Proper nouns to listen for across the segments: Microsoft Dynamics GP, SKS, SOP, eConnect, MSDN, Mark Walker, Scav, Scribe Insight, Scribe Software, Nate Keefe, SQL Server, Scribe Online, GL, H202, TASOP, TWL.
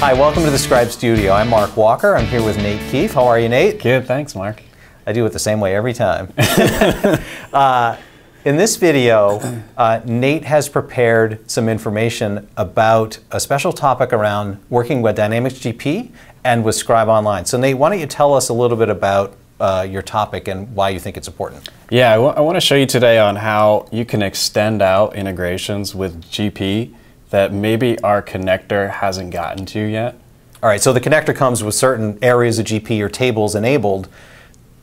Hi, welcome to the Scribe Studio. I'm Mark Walker. I'm here with Nate Keefe. How are you, Nate? Good, thanks, Mark. I do it the same way every time. In this video, Nate has prepared some information about a special topic around working with Dynamics GP and with Scribe Online. So Nate, why don't you tell us a little bit about your topic and why you think it's important? Yeah, I want to show you today on how you can extend out integrations with GP that maybe our connector hasn't gotten to yet. All right, so the connector comes with certain areas of GP or tables enabled,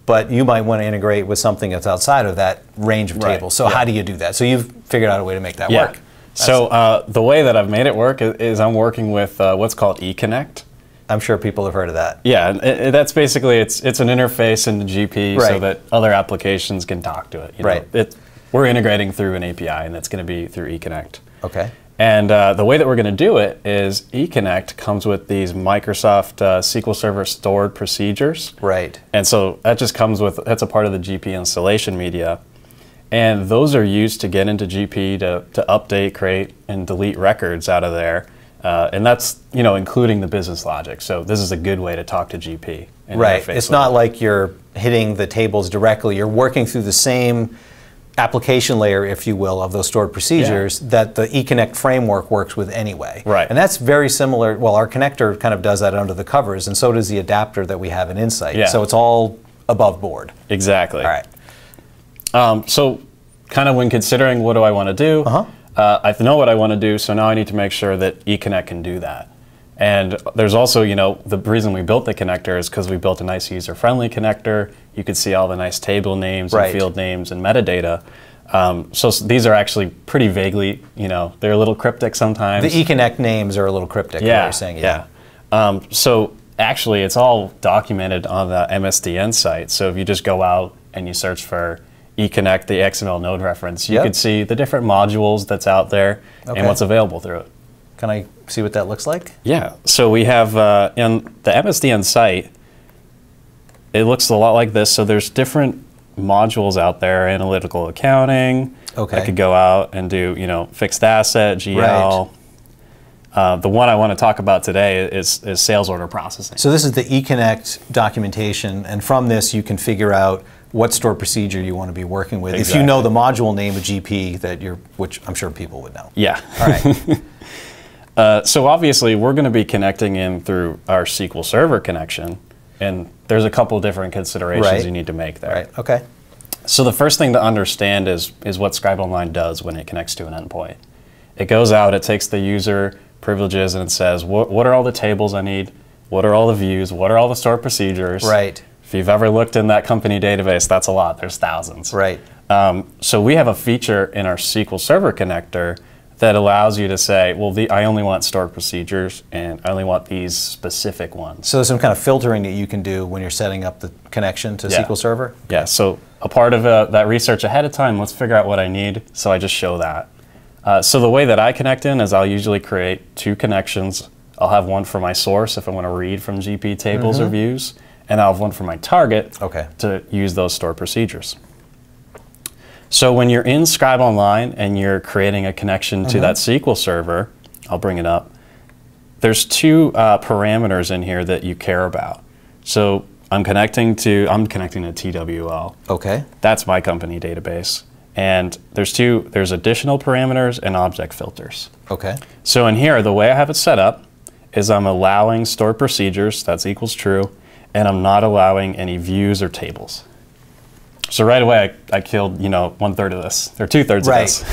but you might want to integrate with something that's outside of that range of tables. So how do you do that? So you've figured out a way to make that work. So the way that I've made it work is I'm working with what's called eConnect. I'm sure people have heard of that. Yeah, that's basically, it's an interface in the GP so that other applications can talk to it. You know, we're integrating through an API, and that's going to be through eConnect. Okay. And the way that we're going to do it is eConnect comes with these Microsoft SQL Server stored procedures. Right. And so that just comes with, that's a part of the GP installation media. And those are used to get into GP to update, create, and delete records out of there. And that's, you know, including the business logic. So this is a good way to talk to GP. And interface. It's not like you're hitting the tables directly. You're working through the same application layer, if you will, of those stored procedures that the eConnect framework works with anyway. Right. And that's very similar. Well, our connector kind of does that under the covers, and so does the adapter that we have in Insight. Yeah. So it's all above board. Exactly. All right. So kind of when considering what do I want to do, I know what I want to do, so now I need to make sure that eConnect can do that. And there's also, you know, the reason we built the connector is because we built a nice user-friendly connector. You could see all the nice table names and field names and metadata. So these are actually pretty vaguely, you know, they're a little cryptic sometimes. The eConnect names are a little cryptic. Yeah, you're saying, so actually, it's all documented on the MSDN site. So if you just go out and you search for eConnect, the XML node reference, you could see the different modules that's out there and what's available through it. Can I see what that looks like? Yeah. So we have in the MSDN site, it looks a lot like this. So there's different modules out there: analytical accounting. Okay. I could go out and do, you know, fixed asset, GL. Right. The one I want to talk about today is sales order processing. So this is the eConnect documentation, and from this you can figure out what stored procedure you want to be working with. Exactly. If you know the module name of GP that you're, which I'm sure people would know. Yeah. All right. So obviously, we're going to be connecting in through our SQL Server connection, and there's a couple different considerations you need to make there. Right. Okay. So the first thing to understand is what Scribe Online does when it connects to an endpoint. It goes out, it takes the user privileges, and it says, what are all the tables I need? What are all the views? What are all the stored procedures? Right. If you've ever looked in that company database, that's a lot. There's thousands. Right. So we have a feature in our SQL Server connector that allows you to say, well, I only want stored procedures, and I only want these specific ones. So there's some kind of filtering that you can do when you're setting up the connection to SQL Server? Yeah, so a part of that research ahead of time, let's figure out what I need, so I just show that. So the way that I connect in is I'll usually create two connections. I'll have one for my source if I want to read from GP tables or views, and I'll have one for my target to use those stored procedures. So when you're in Scribe Online and you're creating a connection to that SQL Server, I'll bring it up, there's two parameters in here that you care about. So I'm connecting to TWL. Okay. That's my company database. And there's additional parameters and object filters. Okay. So in here, the way I have it set up is I'm allowing stored procedures, that's equals true, and I'm not allowing any views or tables. So right away, I killed, you know, 1/3 of this, or 2/3 of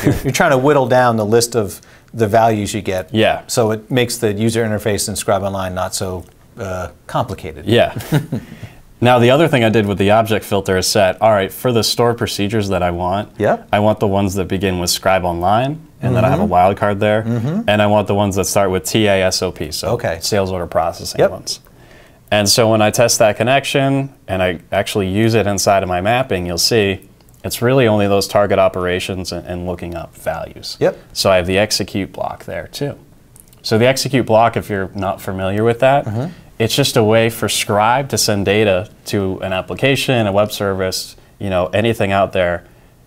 this. You're trying to whittle down the list of the values you get. Yeah. So it makes the user interface in Scribe Online not so complicated. Yeah. Now, the other thing I did with the object filter is set, all right, for the stored procedures that I want, I want the ones that begin with Scribe Online, and then I have a wildcard there, and I want the ones that start with TASOP, so sales order processing ones. And so when I test that connection and I actually use it inside of my mapping, you'll see it's really only those target operations and looking up values. Yep. So I have the execute block there too. So the execute block, if you're not familiar with that, it's just a way for Scribe to send data to an application, a web service, you know, anything out there.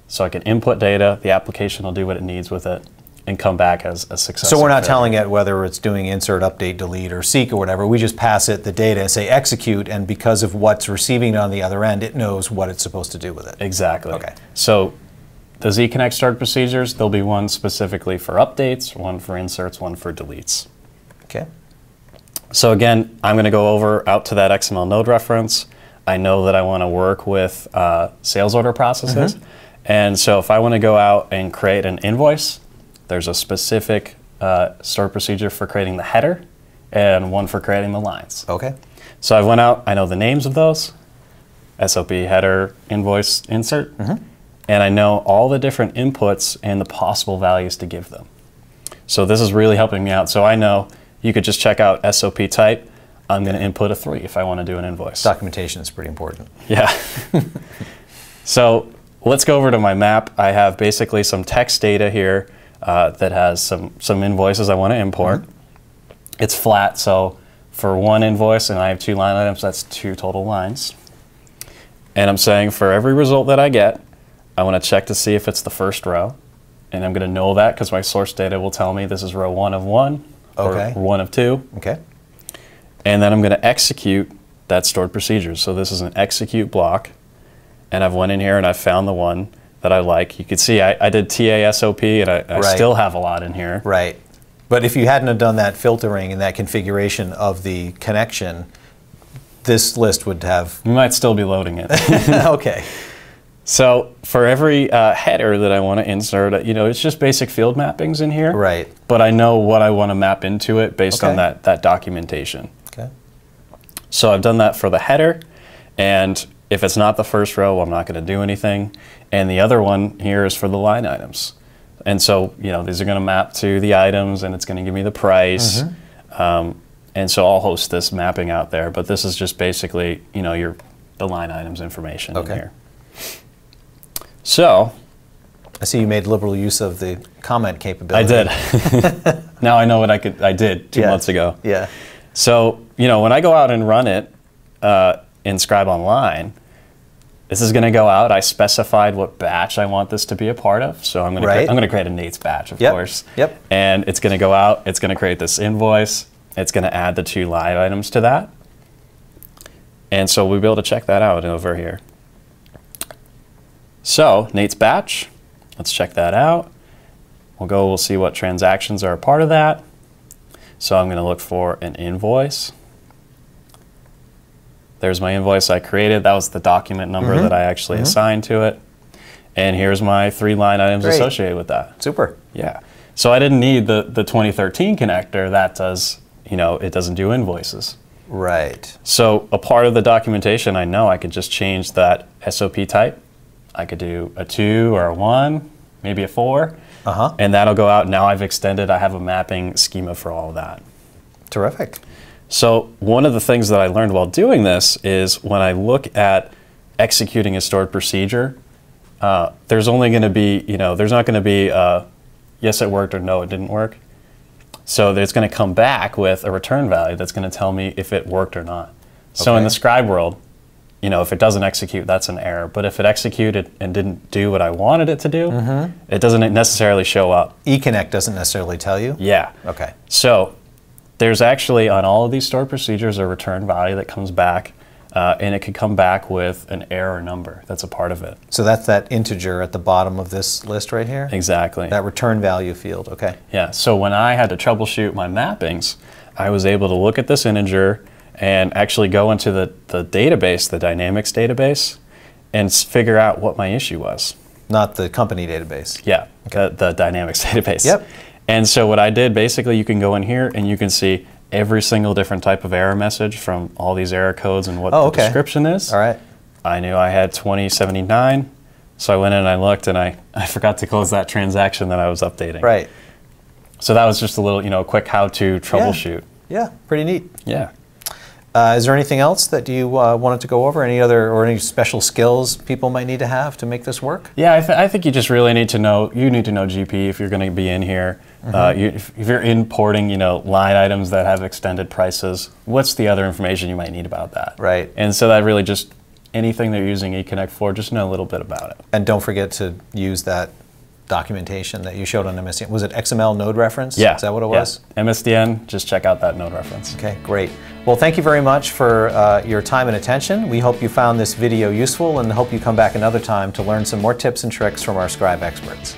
So I can input data, the application will do what it needs with it, and come back as a success. So we're not telling it whether it's doing insert, update, delete, or seek or whatever. We just pass it the data and say execute, and because of what's receiving it on the other end, it knows what it's supposed to do with it. Exactly. Okay. So the eConnect start procedures, there'll be one specifically for updates, one for inserts, one for deletes. Okay. So again, I'm going to go over out to that XML node reference. I know that I want to work with sales order processes. Mm-hmm. And so if I want to go out and create an invoice, there's a specific start procedure for creating the header and one for creating the lines. Okay. So I went out, I know the names of those, SOP, header, invoice, insert, mm-hmm. and I know all the different inputs and the possible values to give them. So this is really helping me out. So I know you could just check out SOP type. I'm going to input a 3 if I want to do an invoice. Documentation is pretty important. Yeah. So let's go over to my map. I have basically some text data here that has some invoices I want to import. Mm-hmm. It's flat, so for one invoice and I have 2 line items, that's 2 total lines. And I'm saying for every result that I get, I want to check to see if it's the first row. And I'm going to know that because my source data will tell me this is row 1 of 1 okay. or 1 of 2. Okay. And then I'm going to execute that stored procedure. So this is an execute block. And I've went in here and I've found the one that I like. You can see I did TASOP and I still have a lot in here. Right. But if you hadn't have done that filtering and that configuration of the connection, this list would have... We might still be loading it. Okay. So for every header that I want to insert, you know, it's just basic field mappings in here. Right. But I know what I want to map into it based on that documentation. Okay. So I've done that for the header, and if it's not the first row, I'm not going to do anything. And the other one here is for the line items. And so, you know, these are going to map to the items, and it's going to give me the price. Mm-hmm. And so I'll host this mapping out there. But this is just basically, you know, the line items information in here. So I see you made liberal use of the comment capability. I did. Now I know what I did 2 months ago. Yeah. So, you know, when I go out and run it in Scribe Online, this is going to go out. I specified what batch I want this to be a part of. So I'm going to create a Nate's batch, of course. Yep. And it's going to go out. It's going to create this invoice. It's going to add the 2 live items to that. And so we'll be able to check that out over here. So Nate's batch, let's check that out. We'll see what transactions are a part of that. So I'm going to look for an invoice. There's my invoice I created. That was the document number that I actually assigned to it. And here's my 3 line items associated with that. Super. Yeah. So I didn't need the 2013 connector. That does, you know, it doesn't do invoices. Right. So a part of the documentation, I know I could just change that SOP type. I could do a 2 or a 1, maybe a 4, and that'll go out. Now I've extended, I have a mapping schema for all of that. Terrific. So one of the things that I learned while doing this is when I look at executing a stored procedure, there's only going to be, you know, there's not going to be yes, it worked or no, it didn't work. So it's going to come back with a return value that's going to tell me if it worked or not. So in the Scribe world, you know, if it doesn't execute, that's an error. But if it executed and didn't do what I wanted it to do, it doesn't necessarily show up. eConnect doesn't necessarily tell you? Yeah. Okay. So there's actually, on all of these stored procedures, a return value that comes back, and it could come back with an error number. That's a part of it. So that's that integer at the bottom of this list right here? Exactly. That return value field, okay. Yeah, so when I had to troubleshoot my mappings, I was able to look at this integer and actually go into the database, the Dynamics database, and figure out what my issue was. Not the company database. Yeah, the Dynamics database. Yep. And so what I did, basically, you can go in here and you can see every single different type of error message from all these error codes and what the description is. All right. I knew I had 2079, so I went in and I looked, and I forgot to close that transaction that I was updating. Right. So that was just a little, you know, quick how-to troubleshoot. Yeah, pretty neat. Yeah. Is there anything else that you wanted to go over? Any other or any special skills people might need to have to make this work? Yeah, I think you just really need to know. You need to know GP if you're going to be in here. If you're importing, you know, line items that have extended prices, what's the other information you might need about that? Right. And so that really just anything they're using eConnect for, just know a little bit about it. And don't forget to use that documentation that you showed on MSDN. Was it XML node reference? Yeah. Is that what it was? Yeah. MSDN, just check out that node reference. Okay, great. Well, thank you very much for your time and attention. We hope you found this video useful and hope you come back another time to learn some more tips and tricks from our Scribe experts.